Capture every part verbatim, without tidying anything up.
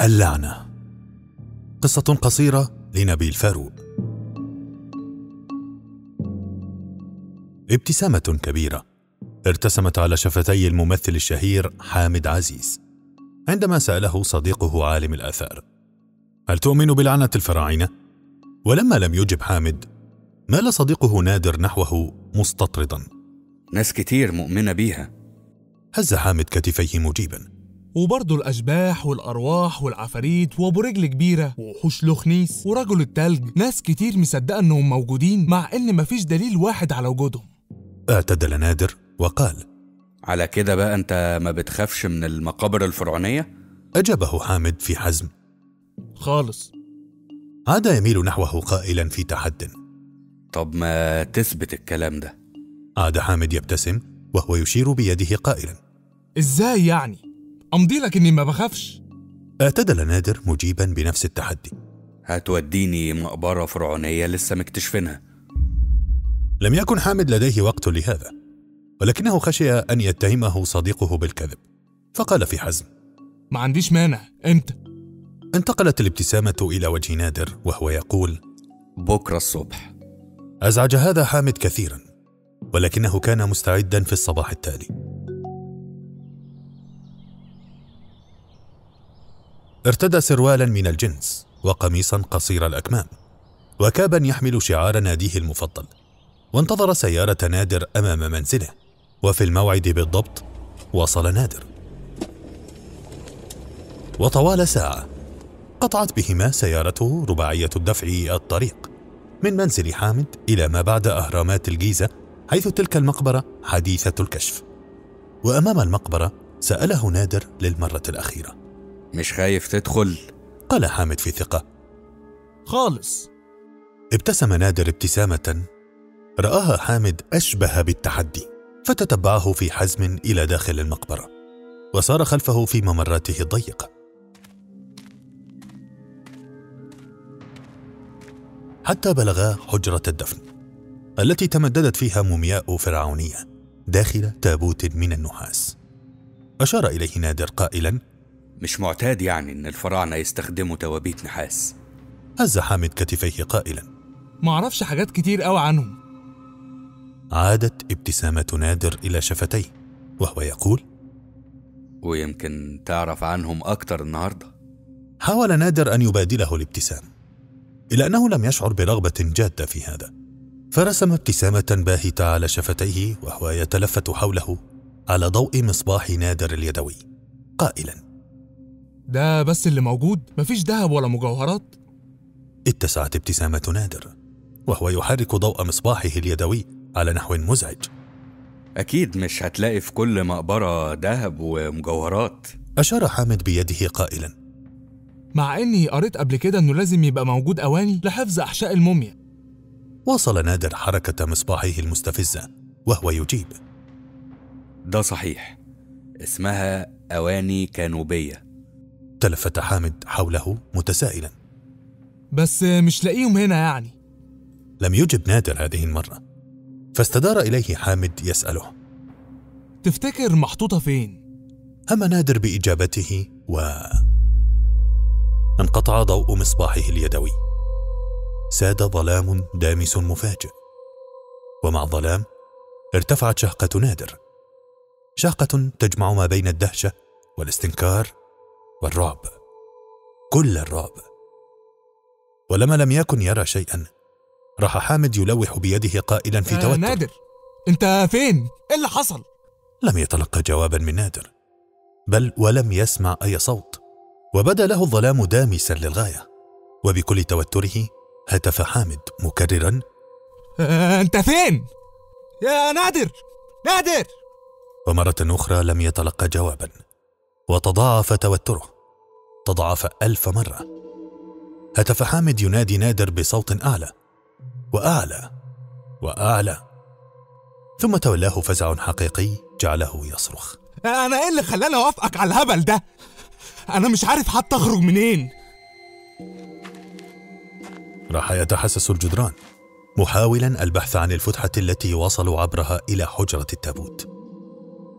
اللعنة، قصة قصيرة لنبيل فاروق. ابتسامة كبيرة ارتسمت على شفتي الممثل الشهير حامد عزيز عندما سأله صديقه عالم الآثار: هل تؤمن بلعنة الفراعنة؟ ولما لم يجب حامد، مال صديقه نادر نحوه مستطردا: ناس كتير مؤمنة بيها. هز حامد كتفيه مجيبا: وبرضه الأشباح والأرواح والعفاريت وأبو رجل كبيرة ووحوش لوخنيس ورجل التلج، ناس كتير مصدقة إنهم موجودين مع إن مفيش دليل واحد على وجودهم. اعتدل نادر وقال: على كده بقى أنت ما بتخافش من المقابر الفرعونية؟ أجابه حامد في حزم: خالص. عاد يميل نحوه قائلا في تحد: طب ما تثبت الكلام ده. عاد حامد يبتسم وهو يشير بيده قائلا: إزاي يعني؟ أمضي لك إني ما بخافش. اعتدل نادر مجيبا بنفس التحدي: هتوديني مقبرة فرعونية لسه مكتشفينها. لم يكن حامد لديه وقت لهذا، ولكنه خشي أن يتهمه صديقه بالكذب، فقال في حزم: ما عنديش مانع، أنت. انتقلت الابتسامة إلى وجه نادر وهو يقول: بكرة الصبح. أزعج هذا حامد كثيرا، ولكنه كان مستعدا في الصباح التالي. ارتدى سروالا من الجنس وقميصا قصير الأكمام وكابا يحمل شعار ناديه المفضل، وانتظر سيارة نادر أمام منزله، وفي الموعد بالضبط وصل نادر. وطوال ساعة قطعت بهما سيارته رباعية الدفع الطريق من منزل حامد إلى ما بعد أهرامات الجيزة، حيث تلك المقبرة حديثة الكشف. وأمام المقبرة سأله نادر للمرة الأخيرة: مش خايف تدخل؟ قال حامد في ثقة: خالص. ابتسم نادر ابتسامة رآها حامد أشبه بالتحدي، فتتبعه في حزم إلى داخل المقبرة، وسار خلفه في ممراته الضيقة. حتى بلغا حجرة الدفن التي تمددت فيها مومياء فرعونية داخل تابوت من النحاس. أشار إليه نادر قائلاً: مش معتاد يعني إن الفراعنة يستخدموا توابيت نحاس. هز حامد كتفيه قائلا: معرفش حاجات كتير قوي عنهم. عادت ابتسامة نادر إلى شفتيه وهو يقول: ويمكن تعرف عنهم أكتر النهاردة. حاول نادر أن يبادله الابتسام، إلا أنه لم يشعر برغبة جادة في هذا، فرسم ابتسامة باهتة على شفتيه وهو يتلفت حوله على ضوء مصباح نادر اليدوي قائلا: ده بس اللي موجود، مفيش ذهب ولا مجوهرات. اتسعت ابتسامة نادر وهو يحرك ضوء مصباحه اليدوي على نحو مزعج. أكيد مش هتلاقي في كل مقبرة ذهب ومجوهرات. أشار حامد بيده قائلا: مع إني قريت قبل كده إنه لازم يبقى موجود أواني لحفظ أحشاء الموميا. واصل نادر حركة مصباحه المستفزة وهو يجيب: ده صحيح، اسمها أواني كانوبية. تلفت حامد حوله متسائلا: بس مش لاقيهم هنا يعني؟ لم يجب نادر هذه المرة، فاستدار إليه حامد يسأله: تفتكر محطوطة فين؟ هم نادر بإجابته و انقطع ضوء مصباحه اليدوي. ساد ظلام دامس مفاجئ، ومع الظلام ارتفعت شهقة نادر، شهقة تجمع ما بين الدهشة والاستنكار والرعب، كل الرعب. ولما لم يكن يرى شيئا، راح حامد يلوح بيده قائلا في توتر: نادر، انت فين؟ ايه اللي حصل؟ لم يتلقى جوابا من نادر، بل ولم يسمع اي صوت، وبدا له الظلام دامسا للغاية. وبكل توتره هتف حامد مكررا: اه انت فين يا نادر؟ نادر. ومرة اخرى لم يتلقى جوابا، وتضاعف توتره، تضاعف ألف مرة. هتف حامد ينادي نادر بصوت أعلى وأعلى وأعلى، ثم تولاه فزع حقيقي جعله يصرخ: أنا إيه اللي خلاني أوافقك على الهبل ده؟ أنا مش عارف حتى أخرج منين. راح يتحسس الجدران محاولا البحث عن الفتحة التي وصلوا عبرها إلى حجرة التابوت،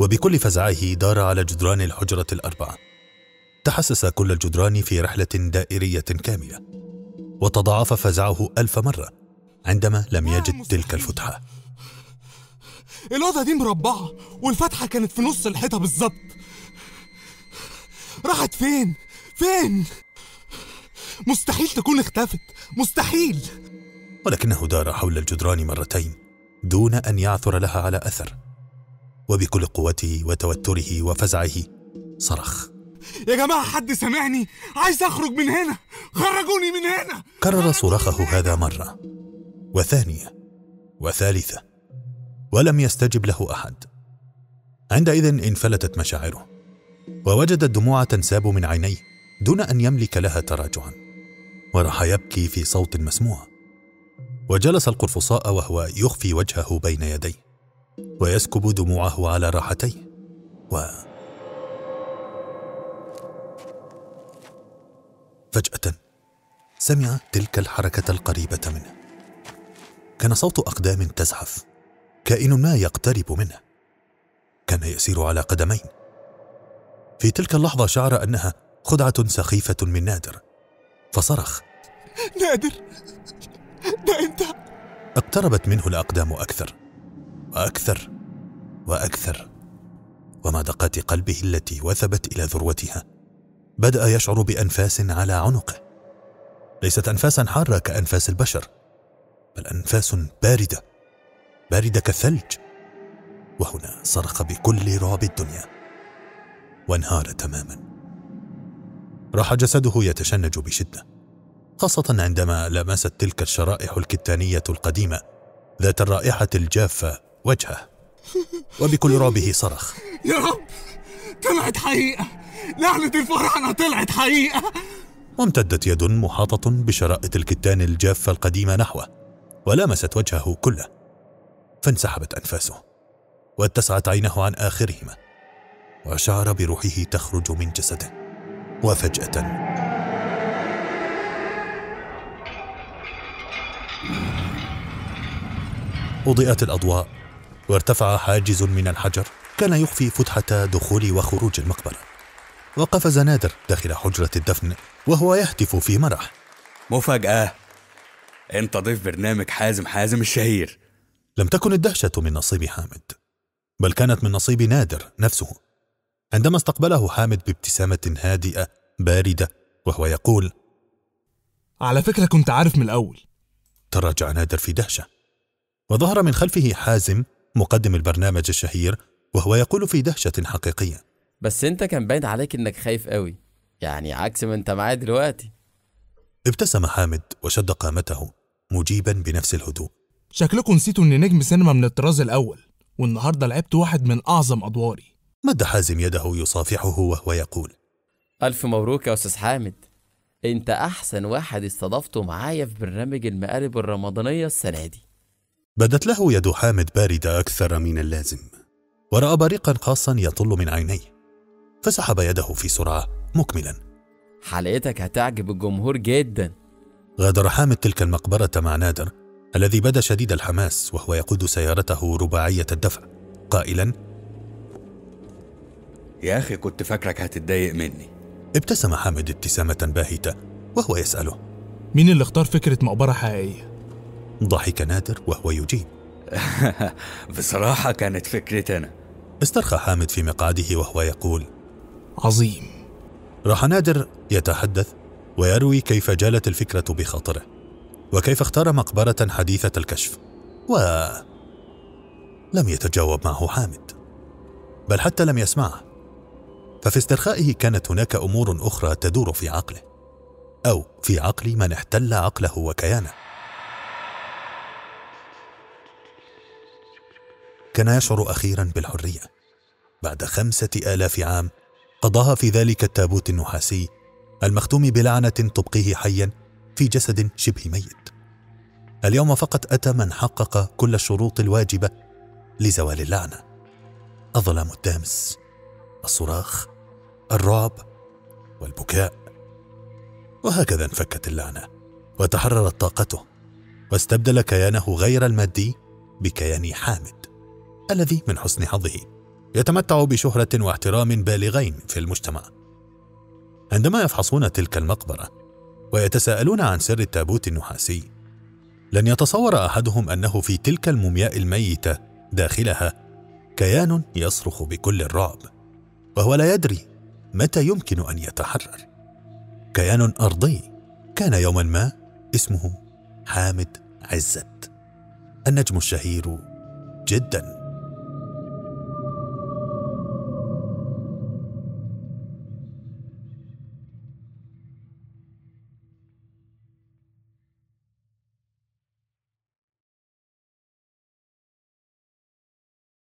وبكل فزعه دار على جدران الحجرة الأربعة، تحسس كل الجدران في رحلة دائرية كاملة، وتضاعف فزعه ألف مرة عندما لم يجد تلك الفتحة. الأوضة دي مربعة والفتحة كانت في نص الحيطة بالظبط. راحت فين؟ فين؟ مستحيل تكون اختفت، مستحيل. ولكنه دار حول الجدران مرتين دون أن يعثر لها على أثر، وبكل قوته وتوتره وفزعه صرخ: يا جماعة حد سمعني، عايز أخرج من هنا، خرجوني من هنا. كرر صراخه هذا مرة وثانية وثالثة ولم يستجب له أحد. عندئذ انفلتت مشاعره، ووجد الدموع تنساب من عينيه دون أن يملك لها تراجعا، وراح يبكي في صوت مسموع. وجلس القرفصاء وهو يخفي وجهه بين يديه ويسكب دموعه على راحتيه، و فجأة سمع تلك الحركة القريبة منه. كان صوت أقدام تزحف، كائن ما يقترب منه، كان يسير على قدمين. في تلك اللحظة شعر أنها خدعة سخيفة من نادر، فصرخ: نادر، ده أنت! اقتربت منه الأقدام أكثر وأكثر وأكثر، ومع دقات قلبه التي وثبت إلى ذروتها بدأ يشعر بأنفاس على عنقه، ليست أنفاسا حارة كأنفاس البشر، بل أنفاس باردة، باردة كالثلج. وهنا صرخ بكل رعب الدنيا وانهار تماما. راح جسده يتشنج بشدة، خاصة عندما لمست تلك الشرائح الكتانية القديمة ذات الرائحة الجافة وجهه، وبكل رعبه صرخ: يا رب، طلعت حقيقة، لعنة الفراعنة طلعت حقيقة. وامتدت يد محاطة بشرائط الكتان الجافة القديمة نحوه ولمست وجهه كله، فانسحبت أنفاسه واتسعت عينه عن آخرهما، وشعر بروحه تخرج من جسده. وفجأة أضيئت الأضواء، وارتفع حاجز من الحجر كان يخفي فتحة دخول وخروج المقبرة. وقفز نادر داخل حجرة الدفن وهو يهتف في مرح: مفاجأة، انت ضيف برنامج حازم حازم الشهير. لم تكن الدهشة من نصيب حامد، بل كانت من نصيب نادر نفسه، عندما استقبله حامد بابتسامة هادئة باردة وهو يقول: على فكرة كنت عارف من الأول. تراجع نادر في دهشة، وظهر من خلفه حازم مقدم البرنامج الشهير وهو يقول في دهشة حقيقية: بس انت كان باين عليك انك خايف قوي، يعني عكس ما انت معايا دلوقتي. ابتسم حامد وشد قامته مجيبا بنفس الهدوء: شكلكم نسيتوا ان نجم سينما من الطراز الأول، والنهاردة لعبت واحد من أعظم أدواري. مد حازم يده يصافحه وهو يقول: ألف مبروك يا أستاذ حامد، أنت أحسن واحد استضفته معايا في برنامج المقالب الرمضانية السنة دي. بدت له يد حامد باردة أكثر من اللازم، ورأى بريقا خاصا يطل من عينيه، فسحب يده في سرعة مكملا: حلقتك هتعجب الجمهور جدا. غادر حامد تلك المقبرة مع نادر الذي بدا شديد الحماس وهو يقود سيارته رباعية الدفع قائلا: يا أخي كنت فاكرك هتتضايق مني. ابتسم حامد ابتسامة باهتة وهو يسأله: مين اللي اختار فكرة مقبرة حقيقية؟ ضحك نادر وهو يجيب: بصراحة كانت فكرتي أنا. استرخى حامد في مقعده وهو يقول: عظيم. راح نادر يتحدث ويروي كيف جالت الفكرة بخاطره، وكيف اختار مقبرة حديثة الكشف، و لم يتجاوب معه حامد، بل حتى لم يسمعه، ففي استرخائه كانت هناك أمور أخرى تدور في عقله، أو في عقل من احتل عقله وكيانه. كان يشعر أخيرا بالحرية بعد خمسة آلاف عام قضاها في ذلك التابوت النحاسي المختوم بلعنة تبقيه حيا في جسد شبه ميت. اليوم فقط أتى من حقق كل الشروط الواجبة لزوال اللعنة: الظلام الدامس، الصراخ، الرعب، والبكاء. وهكذا انفكت اللعنة، وتحررت طاقته، واستبدل كيانه غير المادي بكيان حامد الذي من حسن حظه يتمتع بشهرة واحترام بالغين في المجتمع، عندما يفحصون تلك المقبرة ويتساءلون عن سر التابوت النحاسي. لن يتصور أحدهم أنه في تلك المومياء الميتة داخلها كيان يصرخ بكل الرعب وهو لا يدري متى يمكن أن يتحرر. كيان أرضي كان يوما ما اسمه حامد عزت، النجم الشهير جدا.